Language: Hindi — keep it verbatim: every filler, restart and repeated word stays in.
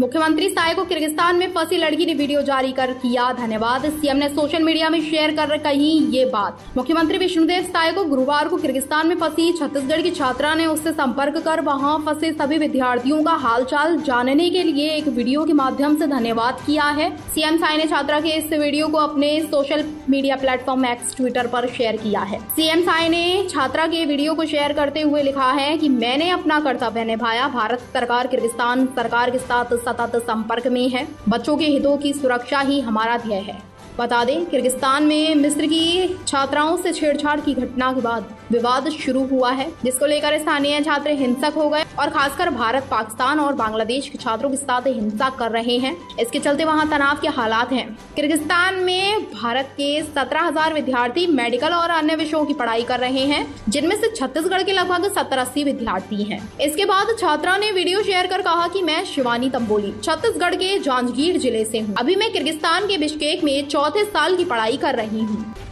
मुख्यमंत्री साय को किर्गिस्तान में फंसी लड़की ने वीडियो जारी कर किया धन्यवाद। सीएम ने सोशल मीडिया में शेयर कर कही ये बात। मुख्यमंत्री विष्णुदेव साय को गुरुवार को किर्गिस्तान में फंसी छत्तीसगढ़ की छात्रा ने उससे संपर्क कर वहां फंसे सभी विद्यार्थियों का हालचाल जानने के लिए एक वीडियो के माध्यम से धन्यवाद किया है। सीएम साय ने छात्रा के इस वीडियो को अपने social media platform X Twitter पर शेयर किया है। सीएम साय ने छात्रा के वीडियो को शेयर करते हुए लिखा है कि मैंने अपना कर्तव्य निभाया। भारत सरकार किर्गिस्तान सरकार के साथ सतत संपर्क में है। बच्चों के हितों की सुरक्षा ही हमारा ध्येय है। बता दें किर्गिस्तान में मिस्र की छात्राओं से छेड़छाड़ की घटना के बाद विवाद शुरू हुआ है, जिसको लेकर स्थानीय छात्र हिंसक हो गए और खासकर भारत, पाकिस्तान और बांग्लादेश के छात्रों के साथ हिंसा कर रहे हैं। इसके चलते वहां तनाव के हालात हैं। किर्गिस्तान में भारत के सत्रह हजार विद्यार्थी मेडिकल और अन्य विषयों की पढ़ाई कर रहे हैं, जिनमें से छत्तीसगढ़ के लगभग सत्तर अस्सी विद्यार्थी है। इसके बाद छात्रा ने वीडियो शेयर कर कहा कि मैं शिवानी तम्बोली छत्तीसगढ़ के जांजगीर जिले से हूँ। अभी मैं किर्गिस्तान के बिश्केक में चौथे साल की पढ़ाई कर रही हूँ।